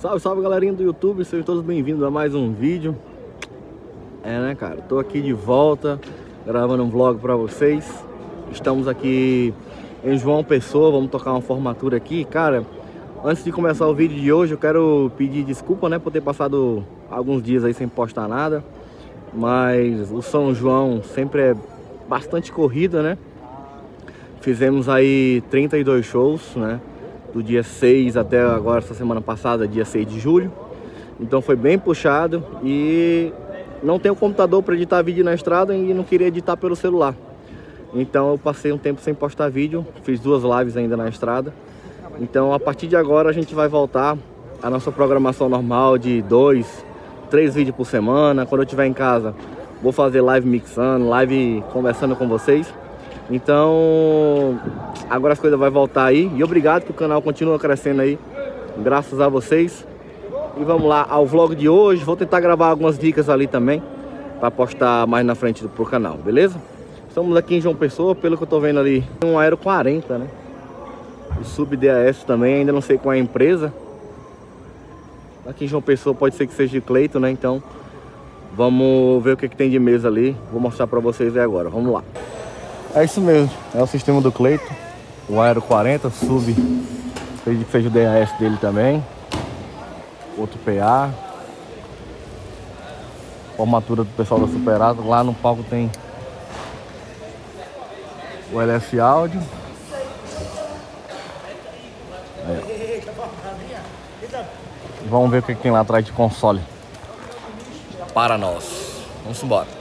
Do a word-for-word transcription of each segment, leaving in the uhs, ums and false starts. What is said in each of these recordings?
Salve, salve galerinha do YouTube, sejam todos bem-vindos a mais um vídeo. É, né, cara, tô aqui de volta gravando um vlog pra vocês. Estamos aqui em João Pessoa, vamos tocar uma formatura aqui. Cara, antes de começar o vídeo de hoje, eu quero pedir desculpa, né, por ter passado alguns dias aí sem postar nada. Mas o São João sempre é bastante corrida, né? Fizemos aí trinta e dois shows, né? Do dia seis até agora, essa semana passada, dia seis de julho. Então foi bem puxado e não tenho computador para editar vídeo na estrada e não queria editar pelo celular. Então eu passei um tempo sem postar vídeo, fiz duas lives ainda na estrada. Então a partir de agora a gente vai voltar à nossa programação normal de dois, três vídeos por semana. Quando eu estiver em casa, vou fazer live mixando, live conversando com vocês. Então, agora as coisas vão voltar aí. E obrigado que o canal continua crescendo aí, graças a vocês. E vamos lá ao vlog de hoje. Vou tentar gravar algumas dicas ali também, para postar mais na frente do, pro canal, beleza? Estamos aqui em João Pessoa, pelo que eu tô vendo ali. Tem um Aero quarenta, né? O Sub-D A S também, ainda não sei qual é a empresa. Aqui em João Pessoa pode ser que seja de Cleito, né? Então, vamos ver o que, que tem de mesa ali. Vou mostrar para vocês aí agora, vamos lá. É isso mesmo, é o sistema do Cleito, o Aero quarenta, sub, fez o D A S dele também, outro P A, formatura do pessoal da Superado. Lá no palco tem o L S áudio. Aí, vamos ver o que tem lá atrás de console para nós, vamos embora.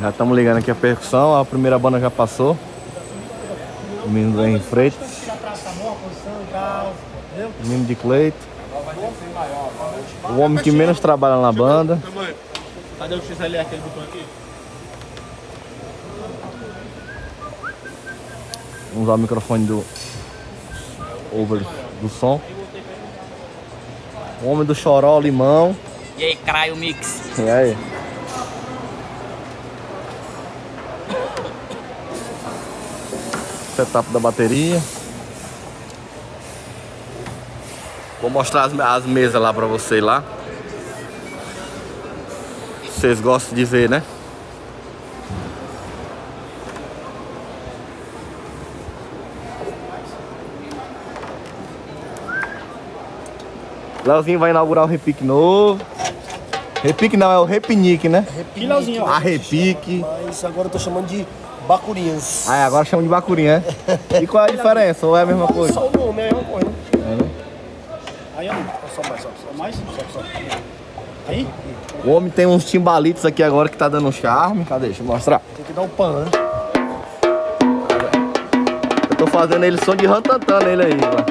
Já estamos ligando aqui a percussão, a primeira banda já passou. O Mindo em frente. O Mindo de Cleito. O homem que menos trabalha na banda. Cadê o X L R, aquele botão aqui? Vamos usar o microfone do over do som. O homem do Choró Limão. E aí, Craio Mix. E aí? Etapa da bateria. Vou mostrar as, as mesas lá pra vocês lá. Vocês gostam de ver, né? Léozinho vai inaugurar o repique novo. Repique não, é o repinique, né? Repique, Léozinho. A repique. Mas agora eu tô chamando de Bacurinhas. Ah, agora chama de bacurinha, né? E qual é a diferença? Ou é a mesma coisa? Só o nome, é a mesma coisa. Aí, ó. Só mais, só mais. Aí? O homem tem uns timbalitos aqui agora que tá dando um charme. Cadê? Deixa eu mostrar. Tem que dar um pan, né? Eu tô fazendo ele som de rantantan nele aí, mano.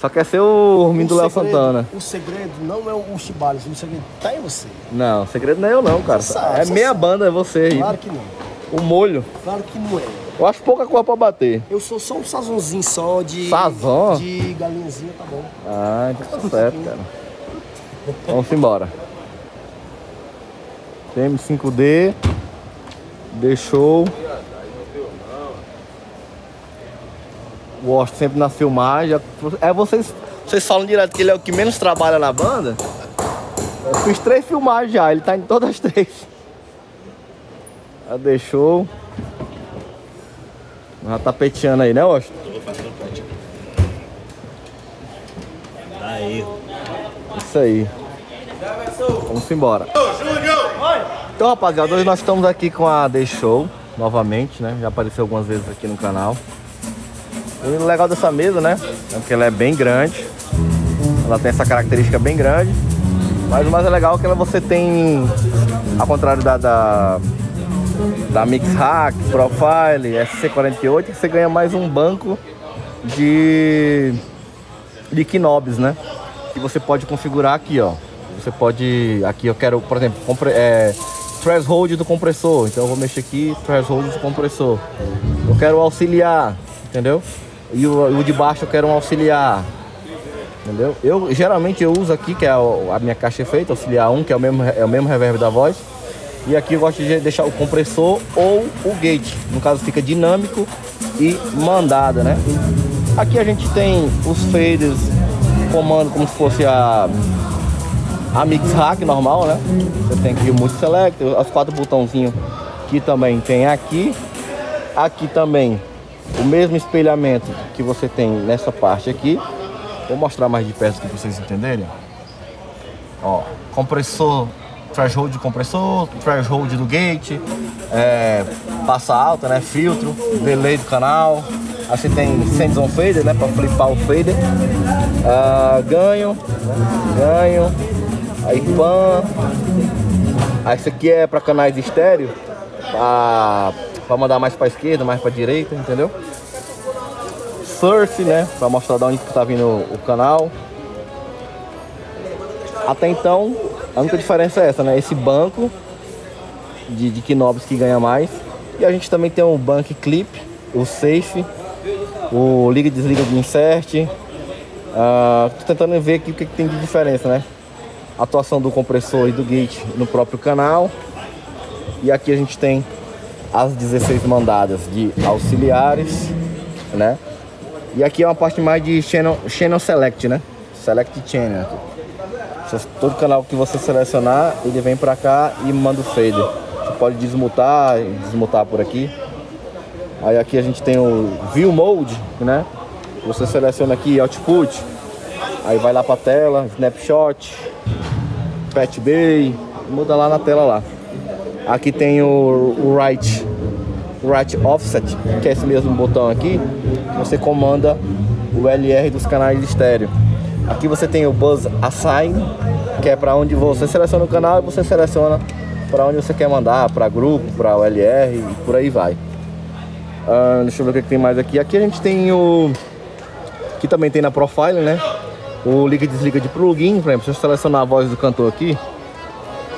Só quer ser o do Léo Santana. O segredo não é o chibalis, o segredo tá em você. Não, o segredo não é eu não, cara. É meia banda, é você aí. Claro que não. O molho? Claro que não é. Eu acho pouca coisa pra bater. Eu sou só um sazonzinho só de... Sazon? De galinhazinha, tá bom. Ah, então tá certo, cara. Vamos embora. T M cinco D. Deixou. O Oshtar sempre na filmagem. É, vocês, vocês falam direto que ele é o que menos trabalha na banda. Eu fiz três filmagens já, ele tá em todas as três. Já deixou. Já tá peteando aí, né, Oshtar? Eu vou fazer um pete. Daí. Isso aí. Vamos embora. Então, rapaziada, hoje nós estamos aqui com a Deixou novamente, né? Já apareceu algumas vezes aqui no canal. E o legal dessa mesa, né? É porque ela é bem grande. Ela tem essa característica bem grande. Mas o mais legal é que ela você tem, ao contrário da... da da Mix Hack Profile S C quarenta e oito, você ganha mais um banco de de knobs, né? Que você pode configurar aqui, ó. Você pode, aqui eu quero, por exemplo, compre, é, threshold do compressor, então eu vou mexer aqui, threshold do compressor. Eu quero auxiliar, entendeu? E o, o de baixo eu quero um auxiliar, entendeu? Eu geralmente eu uso aqui, que é a, a minha caixa efeito, auxiliar um, que é o mesmo é o mesmo reverb da voz. E aqui eu gosto de deixar o compressor ou o gate. No caso fica dinâmico e mandada, né? Aqui a gente tem os faders, comando como se fosse a, a Mix Hack normal, né? Você tem aqui o Multi-Select, os quatro botãozinhos que também tem aqui. Aqui também o mesmo espelhamento que você tem nessa parte aqui. Vou mostrar mais de perto para vocês entenderem. Ó, compressor, threshold de compressor, threshold do gate, é, passa alta, né? Filtro, delay do canal. Aí você tem Sazon fader, né? Para flipar o fader. Ah, ganho, ganho, aí pan. Aí isso aqui é para canais estéreo, para mandar mais para esquerda, mais para direita, entendeu? Source, né? Para mostrar de onde que tá vindo o canal. Até então, a única diferença é essa, né? Esse banco de, de knobs que ganha mais. E a gente também tem o bank clip, o safe, o liga e desliga de insert. Uh, tô tentando ver aqui o que, que tem de diferença, né? A atuação do compressor e do gate no próprio canal. E aqui a gente tem as dezesseis mandadas de auxiliares, né? E aqui é uma parte mais de channel, channel select, né? Select channel. Todo canal que você selecionar, ele vem pra cá e manda o fader. Você pode desmutar e desmutar por aqui. Aí aqui a gente tem o View Mode, né? Você seleciona aqui Output. Aí vai lá pra tela, Snapshot, Patch Bay, muda lá na tela lá. Aqui tem o, o Right, Right Offset, que é esse mesmo botão aqui. Você comanda o L R dos canais de estéreo. Aqui você tem o Buzz Assign, que é para onde você seleciona o canal e você seleciona para onde você quer mandar, para grupo, para o L R e por aí vai. Uh, deixa eu ver o que tem mais aqui. Aqui a gente tem o... que também tem na Profile, né? O liga e desliga de plugin, por exemplo. Se eu selecionar a voz do cantor aqui,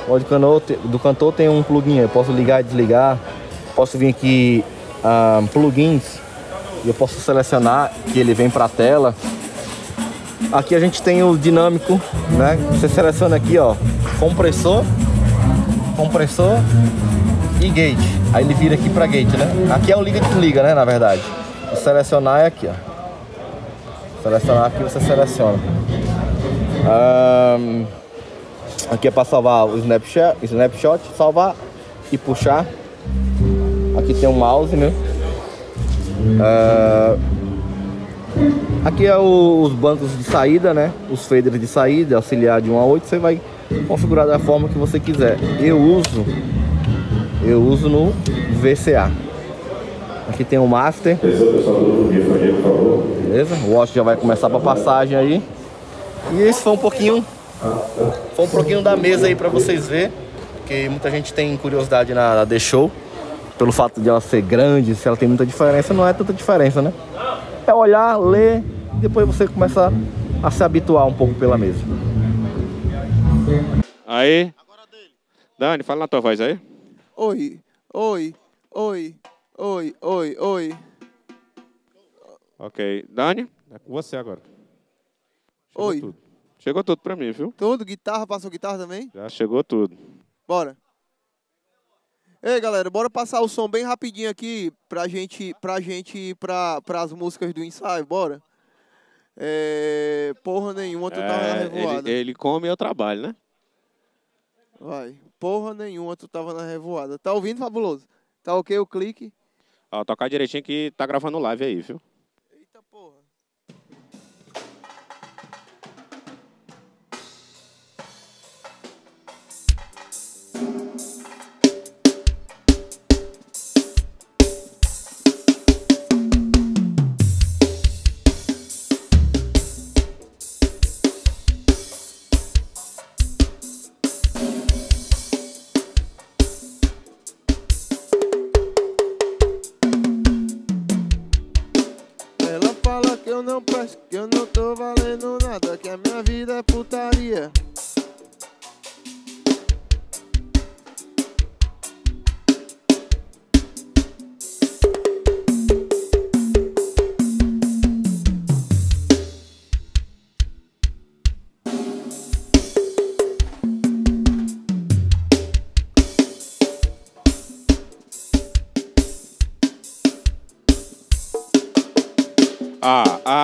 a voz do cantor, do cantor tem um plugin. Eu posso ligar e desligar. Posso vir aqui uh, plugins e eu posso selecionar que ele vem para a tela. Aqui a gente tem o dinâmico, né? Você seleciona aqui, ó, compressor, compressor e gate. Aí ele vira aqui pra gate, né? Aqui é o liga e desliga, né? Na verdade. O selecionar é aqui, ó. Selecionar aqui, você seleciona. Um, aqui é pra salvar o snapshot, snapshot, salvar e puxar. Aqui tem o mouse, né? Uh, Aqui é o, os bancos de saída, né? Os faders de saída, auxiliar de um a oito. Você vai configurar da forma que você quiser. Eu uso Eu uso no V C A. Aqui tem o master. Beleza? O Oshtar já vai começar pra passagem aí. E isso foi um pouquinho Foi um pouquinho da mesa aí pra vocês verem, porque muita gente tem curiosidade na, na D-Show. Pelo fato de ela ser grande, se ela tem muita diferença. Não é tanta diferença, né? É olhar, ler, depois você começa a se habituar um pouco pela mesa. Aí, Dani, fala na tua voz aí. Oi, oi, oi, oi, oi, oi. Ok, Dani, é com você agora. Chegou oi. Tudo. Chegou tudo pra mim, viu? Tudo, guitarra, passou guitarra também? Já chegou tudo. Bora. Ei, galera, bora passar o som bem rapidinho aqui pra gente, pra gente ir pra, pras músicas do ensaio, bora? É, porra nenhuma, tu é, tava na revoada. Ele, ele come e eu trabalho, né? Vai. Porra nenhuma, tu tava na revoada. Tá ouvindo, Fabuloso? Tá ok o clique? Ó, tocar direitinho que tá gravando live aí, viu? Eita porra. Que eu não tô valendo nada, que a minha vida é putaria. Ah, ah.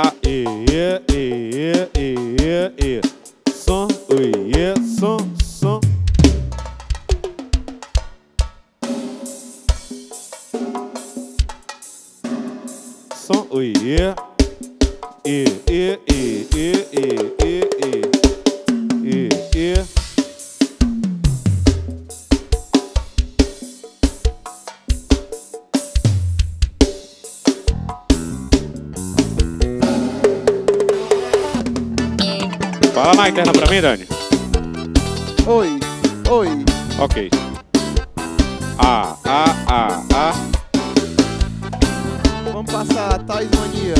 Fala na interna pra mim, Dani. Oi, oi. Ok. A, A, A, A. Vamos passar a Tais Mania.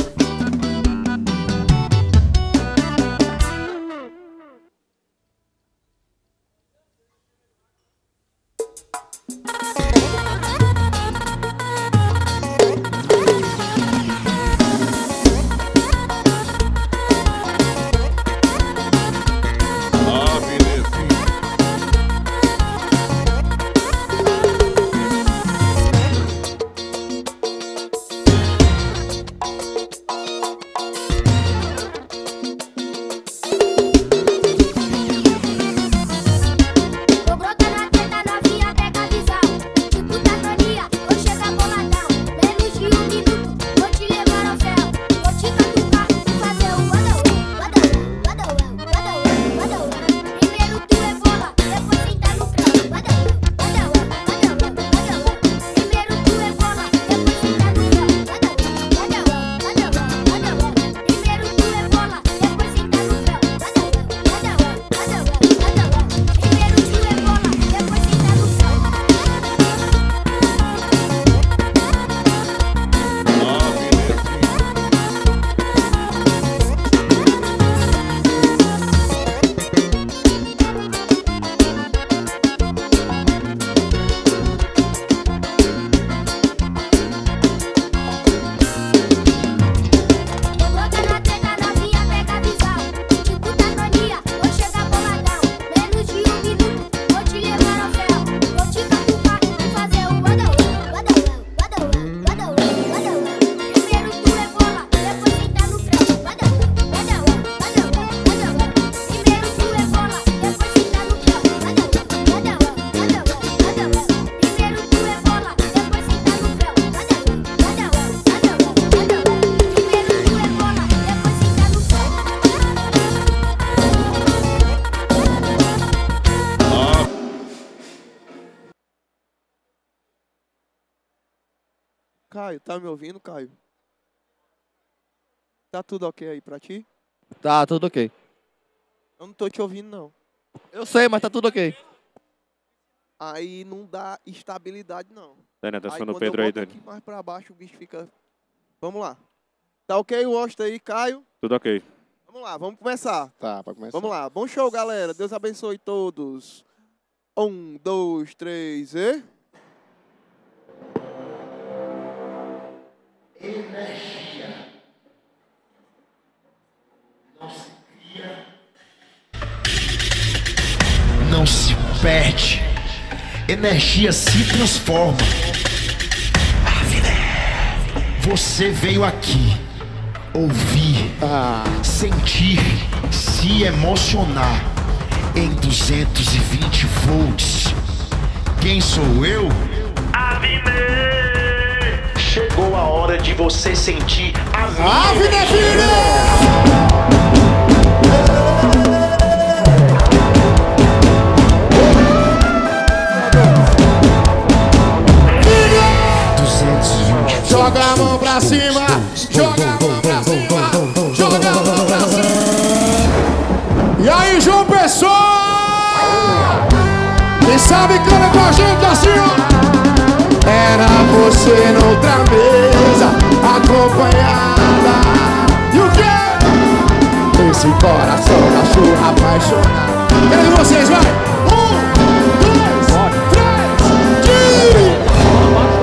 Caio, tá me ouvindo, Caio? Tá tudo ok aí pra ti? Tá, tudo ok. Eu não tô te ouvindo, não. Eu sei, mas tá tudo ok. Aí não dá estabilidade, não. Dani, atenção no Pedro aí, Dani. Mais pra baixo o bicho fica... Vamos lá. Tá ok o Oshtar aí, Caio? Tudo ok. Vamos lá, vamos começar. Tá, pra começar. Vamos lá. Bom show, galera. Deus abençoe todos. Um, dois, três e... Energia não se cria, não se perde, energia se transforma. Você veio aqui ouvir, ah. sentir, se emocionar em duzentos e vinte volts. Quem sou eu? Chegou a hora de você sentir a minha energia. Joga a mão pra cima, joga a mão pra cima, joga a mão pra cima. E aí, João Pessoa? Quem sabe canta com a gente assim, ó. Era você noutra mesa, acompanhada. E o quê? Esse coração da sua apaixonada. Quero vocês, vai! Um, dois,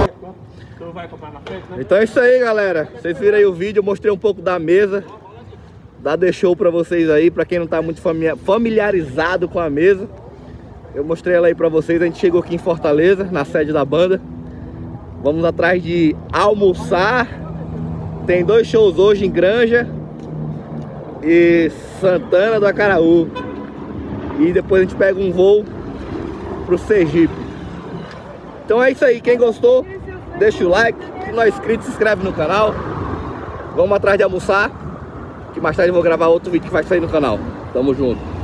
três, e... Então é isso aí, galera. Vocês viram aí o vídeo, eu mostrei um pouco da mesa. Da deixou pra vocês aí, pra quem não tá muito familiarizado com a mesa. Eu mostrei ela aí pra vocês. A gente chegou aqui em Fortaleza, na sede da banda. Vamos atrás de almoçar. Tem dois shows hoje em Granja e Santana do Acaraú. E depois a gente pega um voo pro Sergipe. Então é isso aí. Quem gostou, deixa o like. Quem não é inscrito, se inscreve no canal. Vamos atrás de almoçar, que mais tarde eu vou gravar outro vídeo que vai sair no canal. Tamo junto.